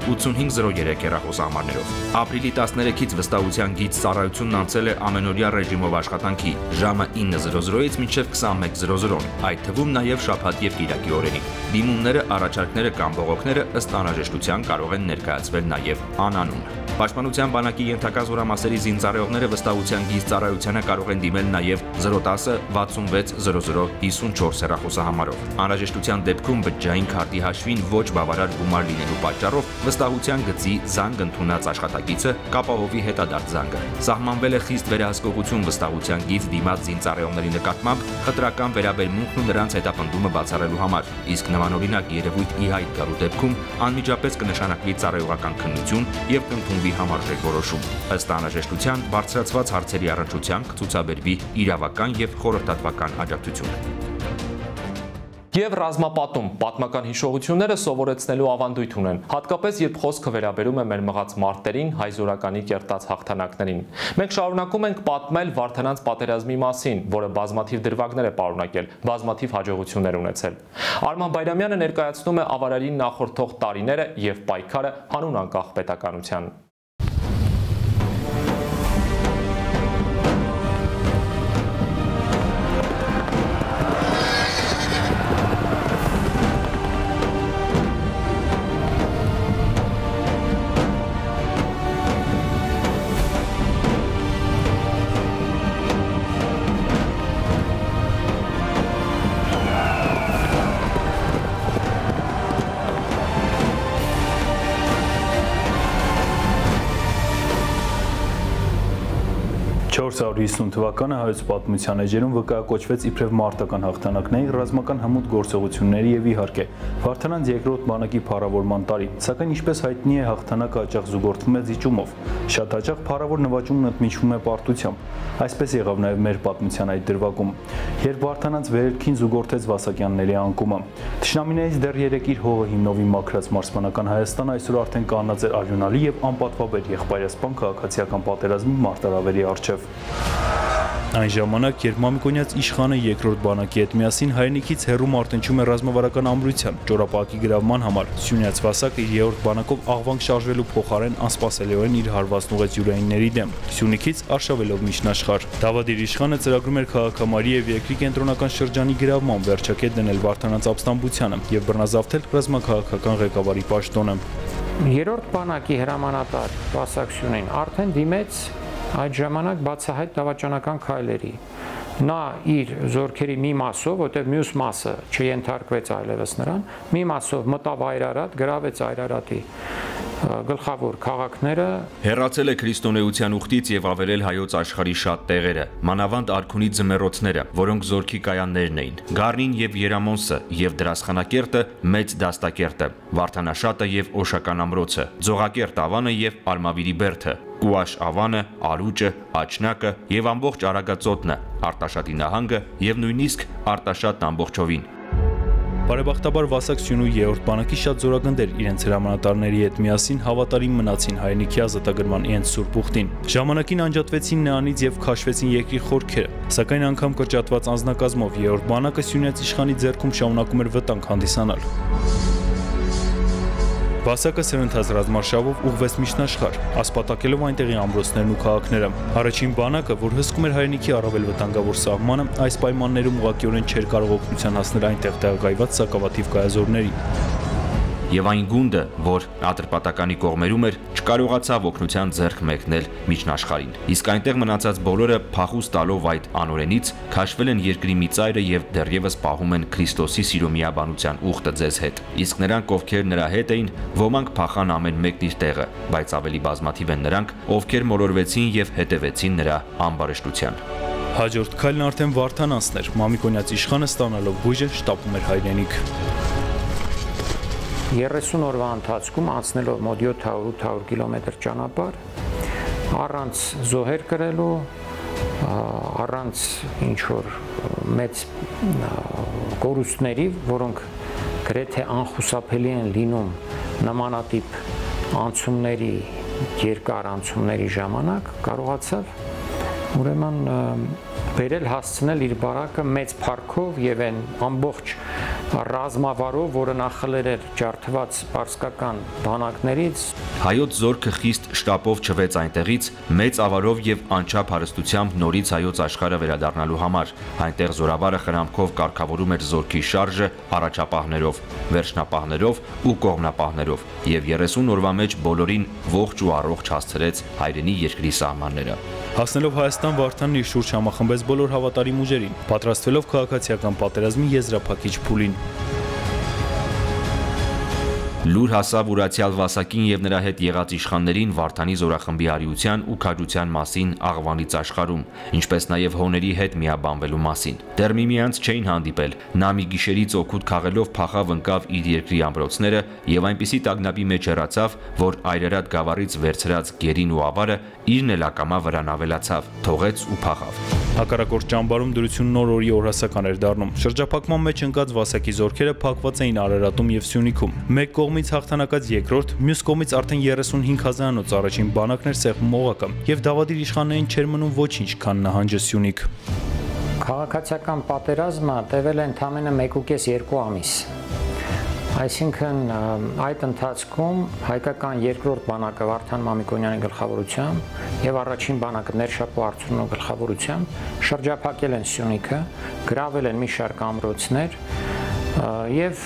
8503 հեռախոսահամարներով։ Ապրիլի 13-ից վստահության գիծ ծառայությունն անցել է ամենօրյա ռեժիմով աշխատանքի ժամը 9:00-ից մինչև 21:00, այդ թվում նաև շաբաթ և կիրակի օրերին։ Դիմումները, առաջարկները կամ բողոքները ըստ անհրաժեշտության կարող են ներկայացվել նաև անանուն։ Պաշտպանության բանակի ենթակա զորամասերի զինծառայողները վստահության գիծ ծառայությանը կարող են դիմել նաև 010-6600-0054 հեռախոսահամարով։ Անհրաժեշտության դեպքում բջջային քարտի հաշվին ոչ բավարար գումար լինելու պատճառով վստահության գծի զանգ ընդունած աշխատակիցը կապահովի հետադարձ զանգը։ Սահմանվել է խիստ վերահսկողություն վստահության գիծ դիմած զինծառայողների նկատմամբ խտրական վերաբերմունքն ու նրանց հետապնդումը բացառելու համար, իսկ նմանօրինակ երևույթ ի հայտ գալու դեպքում անմիջապես կնշանակվի ծառայողական քննություն և կընդունվի համարժեք որոշում։ Ըստ անհրաժեշտության բարձրացված հարցերի առնչությամբ կցուցաբերվի իրավական և խորհրդատվական աջակցություն։ Եվ ռազմապատում պատմական հիշողությունները սովորեցնելու ավանդույթ ունեն, հատկապես երբ խոսքը վերաբերում է մեր մղած մարտերին, հայ զորականի կերտած հաղթանակներին։ Մենք շարունակում ենք պատմել Վարդանանց պատերազմի մասին, որը բազմաթիվ դրվագներ է պարունակել, բազմաթիվ հաջողություններ ունեցել։ Արման Բայրամյանը ներկայացնում է ավարարին նախորդող տարիները և պայքարը հանուն անկախ պետականության։ Թվականը հայոց պատմության էջերում վկայակոչվեց իբրև մարտական հաղթանակների, ռազմական հմուտ գործողությունների և իհարկե Վարդանանց երկրորդ բանակի փառավորման տարի, սակայն ինչպես հայտնի է, հաղթանակը հաճախ զուգորդվում է զիջումով, շատ հաճախ փառավոր նվաճումն ընդմիջվում է պարտությամբ։ Այսպես եղավ նաև մեր պատմության այդ դրվագում, երբ Վարդանանց վերելքին զուգորդեց Վասակյանների անկումը։ Թշնամիներից դեռ երեկ իր հողը հիմնովին մաքրած մարզպանական Հայաստանը այսօր արդեն կանգնած էր արյունալի և անպատվաբեր եղբայրասպան քաղաքացիական պատերազմի մարտարավերի առջև։ Այն ժամանակ, երբ Մամիկոնյաց իշխանը երկրորդ բանակի հետ միասին հայրենիքից հեռու մարտնչում է ռազմավարական ամրության, ճորապակի գրավման համար, Սյունյաց Վասակը իր երրորդ բանակով աղվանք շարժվելու փոխարեն անսպասելիորեն իր հարվածն ուղղեց յուրայինների դեմ, Սյունիքից արշավելով միջնաշխարհ։ Դավադիր իշխանը ծրագրում էր քաղաքամարի և երկրի կենտրոնական շրջանի գրավման վերջակետ դնել Վարդանանց ապստամբությանը և բռնազավթել ռազմաքաղաքական ղեկավարի պաշտոնը։ Երրորդ բանակի հրամանատար Վասակ Սյունեն արդեն դիմեց այդ ժամանակ բացահայտ դավաճանական քայլերի։ Նա իր զորքերի մի մասով, որտեղ մյուս մասը չենթարկվեց այլևս նրան, մի մասով մտավ Այրարատ, գրավեց Այրարատի գլխավոր քաղաքները։ Հեռացել է քրիստոնեության ուխտից եւ ավերել հայոց աշխարհի շատ տեղերը, մանավանդ արքունի ձմեռոցները, որոնք զորքի կայաններն էին, Գառնին եւ Երամոնսը եւ Դրասխանակերտը, Մեծ Դաստակերտը, Վարդանաշատը եւ Օշական ամրոցը, Ձողակերտ ավանը եւ Արմավիրի բերդը, Կուաշ ավանը, Արուճը, Աչնակը եւ ամբողջ Արագածոտնը, Արտաշատի նահանգը եւ նույնիսկ Արտաշատն ամբողջովին։ Բարեբախտաբար Վասակ Սյունու երրորդ բանակի շատ զորագնդեր իրենց հրամանատարների հետ միասին հավատարիմ մնացին հայրենիքի ազատագրման իրենց սուրբ ուխտին։ Ժամանակին անջատվեցին նրանից և քաշվեցին երկրի խորքերը, սակայն անգամ կրճատված անձնակազմով երրորդ բանակը Սյունյաց իշխանի ձեռքում շարունակում էր վտանգ հանդիսանալ։ Վասակը սրընթաց ռազմարշավով ուղղվեց միջնաշխարհ, ասպատակելով այնտեղի ամրոցներն ու քաղաքները։ Առաջին բանակը, որ հսկում էր հայրենիքի առավել վտանգավոր սահմանը, այս պայմաններում ուղղակիորեն չէր կարող օգնության հասնել այնտեղ տեղակայված սակավաթիվ գայազորներին։ Եվ այն գունդը, որ Ատրպատականի կողմերում էր, չկարողացավ օգնության ձեռք մեկնել միջնաշխարհին։ Իսկ այնտեղ մնացած բոլորը փախուս տալով այդ անօրենից, քաշվել են երկրի մի ծայրը և դեռևս պահում են Քրիստոսի սիրո միաբանության ուխտը ձեզ հետ։ Իսկ նրանք, ովքեր նրա հետ էին, ոմանք փախան ամեն մեկն իր տեղը, բայց ավելի բազմաթիվ են նրանք, ովքեր մոլորվեցին և հետևեցին նրա ամբարշտության։ Հաջորդ քայլն արդեն Վարդանանցն էր, Մամիկոնյաց իշխանը ստանալով բույժը շտապում էր հայրենիք։ 30 օրվա ընթացքում անցնելով մոտ 700-800 կիլոմետր ճանապարհ, առանց զոհեր կրելու, առանց ինչ-որ մեծ կորուստների, որոնք գրեթե անխուսափելի են լինում նմանատիպ անցումների, երկար անցումների ժամանակ, կարողացավ ուրեմն վերել հասցնել իր բարակը մեծ փառքով եւ այն ամբողջ ռազմավարով, որը նախել էր ջարդված պարսկական բանակներից. Հայոց զորքը խիստ շտապով չվեց այնտեղից, մեծ ավարով եւ անչափ հարստությամբ նորից հայոց աշխարհը վերադառնալու համար. Այնտեղ զորավարը խնամքով կարգավորում էր զորքի շարժը առաջապահներով, վերջնապահներով ու կողմնապահներով եւ 30 օրվա մեջ բոլորին ողջ ու առողջ հասցրեց հայրենի երկրի սահմանները. Հասնելով Հայաստան, Վարդանն իր շուրջ համախմբեց բոլոր հավատարիմ ուժերին, պատրաստվելով քաղաքացիական պատերազմի եզրափակիչ փուլին։ Լուր հասավ Ուրացյալ Վասակին և նրա հետ եղած իշխաններին Վարդանի զորախմբի արիության ու քաջության մասին աղվանից աշխարհում, ինչպես նաև հոների հետ միաբանվելու մասին։ Դեռ միմյանց չէին հանդիպել, նա մի գիշերից օգուտ քաղելով փախավ ընկավ իր երկրի ամրոցները և այնպիսի տագնապի մեջ հեռացավ, որ Այրարատ գավառից վերցրած գերին ու ավարը իրն էլ ակամա վրան ավելացավ, թողեց ու փախավ։ Հակառակորդ ճամբարում դրությունն նոր օրի օրհասական էր դառնում։ Շրջափակման մեջ ընկած Վասակի զորքերը փակված էին Արարատում և Սյունիքում։ Մեկ կողմից հաղթանակած երկրորդ, մյուս կողմից արդեն 35,000-անոց առաջին բանակներ սեղմում օղակը և դավադիր իշխաններին չէր մնում ոչինչ, քան նահանջը Սյունիք։ Քաղաքացիական պատերազմը տևել է ընդամենը 1,5-2 ամիս։ Այսինքն այդ ընթացքում հայկական երկրորդ բանակը Վարդան Մամիկոնյանի գլխավորությամբ և առաջին բանակը Ներշապու Արծունու գլխավորությամբ շրջափակել են Սյունիքը, գրավել են մի շարք ամրոցներ և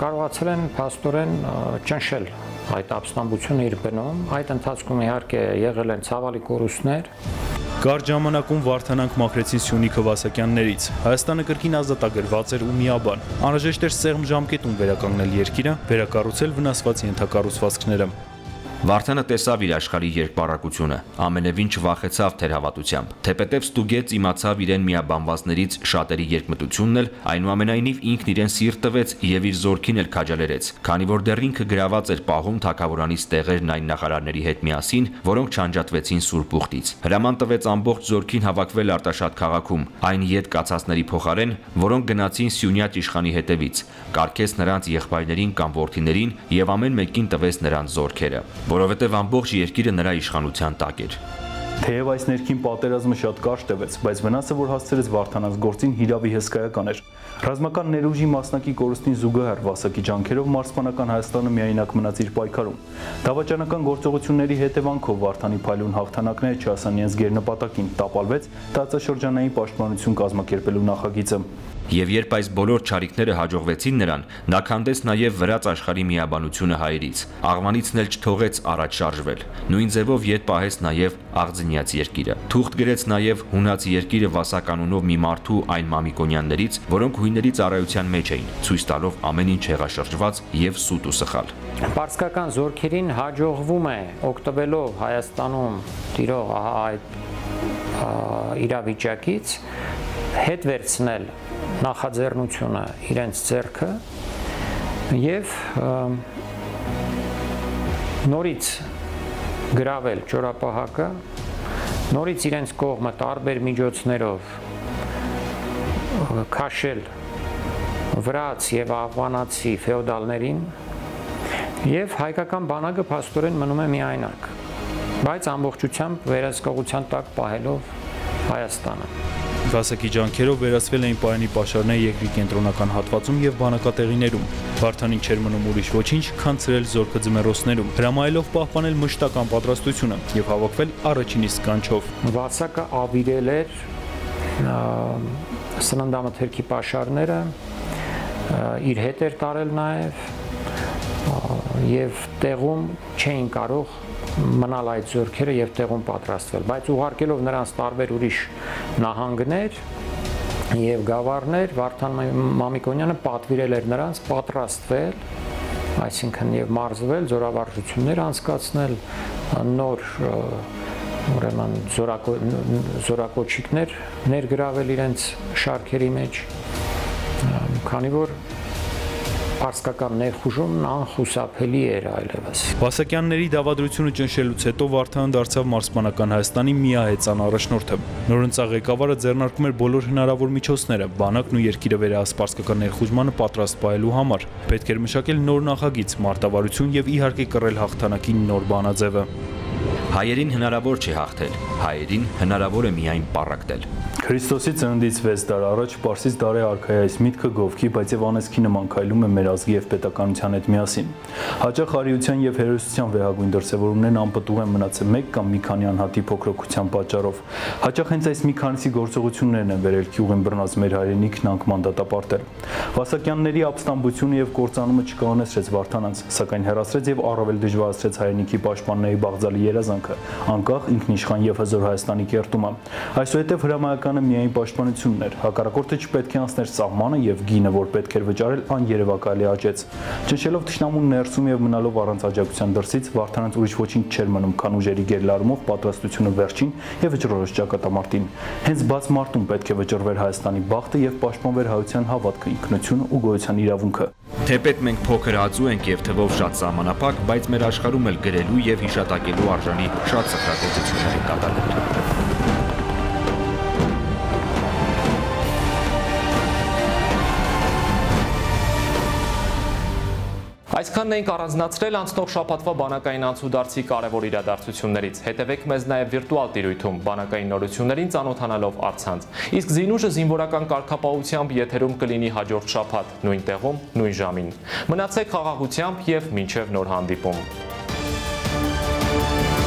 կարողացել են փաստորեն ճնշել այդ ապստամբությունը իր բնում, այդ ընթացքում իհարկե եղել են ցավալի կորուստներ։ Կարճ ժամանակում Վարդանանք մաքրեցին Սյունիքը Վասակյաններից։ Հայաստանը կրկին ազատագրված էր ու միաբան։ Անհրաժեշտ էր սեղմ ժամկետում վերականգնել երկիրը, վերակառուցել վնասված ենթակառուցվածքները։ Վարդանը տեսավ իր աշխարհի երկբարակությունը, ամենևին չվախեցավ թերհավատությամբ, թեպետև ստուգեց իմացավ իրեն միաբանվածներից շատերի երկմտությունն էլ, այնուամենայնիվ ինքն իրեն սիրտ տվեց և իր զորքին էլ քաջալերեց, քանի որ դեռ ինքը գրաված էր պահում թագավորանի ստեղերն այն նախարարների հետ միասին, որոնք չանջատվեցին Սուրբ Ուխտից։ Հրաման տվեց ամբողջ զորքին հավաքվել Արտաշատ քաղաքում, այն ետ կացածների փոխարեն, որոնք գնացին Սյունյաց իշխանի հետևից, կարգեց նրանց եղբայրներին կամ որդիներին և ամեն մեկին տվեց նրանց զորքերը, որովհետև ամբողջ երկիրը նրա իշխանության տակ էր։ Թեև այս ներքին պատերազմը շատ կարճ տևեց, բայց վնասը, որ հասցրեց Վարդանանց գործին, հիրավի հսկայական էր։ Ռազմական ներուժի մասնակի կորուստին զուգահեռ Վասակի ջանքերով մարզպանական Հայաստանը միայնակ մնաց իր պայքարում։ Դավաճանական գործողությունների հետևանքով Վարդանի փայլուն հաղթանակները չհասան իրենց գերնպատակին, տապալվեց տարածաշրջանային պաշտպանություն կազմակերպելու նախագիծը։ Եվ երբ այս բոլոր չարիքները հաջողվեցին նրան, նա քանդեց նաև վրաց աշխարհի միաբանությունը հայերից, աղվանիցն էլ չթողեց առաջ շարժվել։ Նույն ձևով ետ պահեց նաև աղձնիած երկիրը։ Թուղթ գրեց նաև հունաց երկիրը Վասակ անունով մի մարդու այն Մամիկոնյաններից, որոնք հույներից արարության մեջ էին, ցույց տալով ամեն ինչ հեղաշրջված և սուտ ու սխալ։ Պարսկական զորքերին հաջողվում է օգտվելով Հայաստանում տիրող իրավիճակից հետ վերցնել նախաձեռնությունը իրենց ձեռքը և նորից գրավել ճորապահակը, նորից իրենց կողմը տարբեր միջոցներով քաշել վրաց և աղվանացի ֆեոդալներին և հայկական բանակը փաստորեն մնում է միայնակ, բայց ամբողջությամբ վերահսկողության տակ պահելով Հայաստանը։ Վասակի ջանքերով վերացվել էին պայանի պաշարները երկրի կենտրոնական հատվածում և բանակատեղիներում։ Վարդանին չէր մնում ուրիշ ոչինչ, քան ցրել զորքը ձմեռոցներում, հրամայելով պահպանել մշտական պատրաստությունը և հավաքվել առաջին իսկ կանչով։ Վասակը ավիրել էր սննդամթերքի պաշարները, իր հետ էր տարել նաև և տեղում չէին կարող մնալ այդ զորքերը և տեղում պատրաստվել, բայց ուղարկելով նրանց տարբեր ուրիշ նահանգներ և գավառներ, Վարդան Մամիկոնյանը պատվիրել էր նրանց պատրաստվել, այսինքն և մարզվել, զորավարժություններ անցկացնել, նոր զորակոչիկներ ներգրավել իրենց շարքերի մեջ, քանի որ Արսկական ներխուժումն անխուսափելի էր այլևս։ Վասակյանների դավադրությունը ճնշելուց հետո Վարդան դարձավ Մարզպանական Հայաստանի միահեծան առաջնորդը։ Նորընծաղ ղեկավարը ձեռնարկում էր բոլոր հնարավոր միջոցները բանակն ու երկիրը վերահսպարսկական ներխուժմանը պատրաստ պահելու համար։ Պետք էր մշակել նոր նախագիծ, մարտավարություն եւ իհարկե կռել հաղթանակին նոր բանաձևը։ Հայերին հնարավոր չի հաղթել, հայերին հնարավոր է միայն պառակտել։ Քրիստոսի ծննդից 6 դար առաջ Պարսից Դարե արքայի այս միտքը գովքի, բայց եւ անեզքի նման քայլում է մեր ազգի եւ պետականության հետ միասին։ Հաճախ արիության եւ հերոսության վեհագույն դրսեւորումներն անպտուղ են մնացել մեկ կամ մի քանի անհատի փոքրոքության պատճառով։ Հաճախ հենց այս մի քանիսի գործողություններն են վերել քյուղին բռնած մեր հայրենիքն անկման դատապարտել։ Վասակյանների ապստամբությունը եւ կործանումը չկանեցրեց Վարդանանց, սակայն հեռացրեց եւ առավել դժվարացրեց հայրենիքի պաշտպանների բաղձալի երազանքը։ Անկախ ինքնիշխան եւ հզոր Հայաստանի կերտումը։ Այսուհետև հրամայականը միայն պաշտպանությունն էր, հակառակորդը չպետք է անցներ սահմանը եւ գինը, որ պետք էր վճարել, աներևակալի աճեց։ Ճնշելով թշնամուն ներսում եւ մնալով առանց աջակցության դրսից, Վարդանանց ուրիշ ոչինչ չէր մնում, քան ուժերի գերլարումով պատրաստությունը վերջին եւ վճռորոշ ճակատամարտին։ Հենց բաց մարտում պետք է վճռվեր Հայաստանի բախտը եւ պաշտպանվեր հայության հավատքը, ինքնությունը ու գոյության իրավունքը։ Թեպետ մենք փոքր ածու ենք եւ թվով շատ սահմանափակ, բայց մեր աշխարհում էլ գրելու եւ հիշատակելու արժանի շատ ծրագրագործությունների կատարում։ Այսքանն ենք առանձնացրել անցնող շաբաթվա բանակային անցուդարձի կարևոր իրադարձություններից։ Հետևեք մեզ նաև վիրտուալ տիրույթում բանակային նորություններին ծանոթանալով առցանց։ Իսկ Զինուժը զինվորական կարգապահությամբ եթերում կլինի հաջորդ շաբաթ, նույն տեղում, նույն ժամին։ Մնացեք խաղաղությամբ եւ մինչեւ նոր հանդիպում։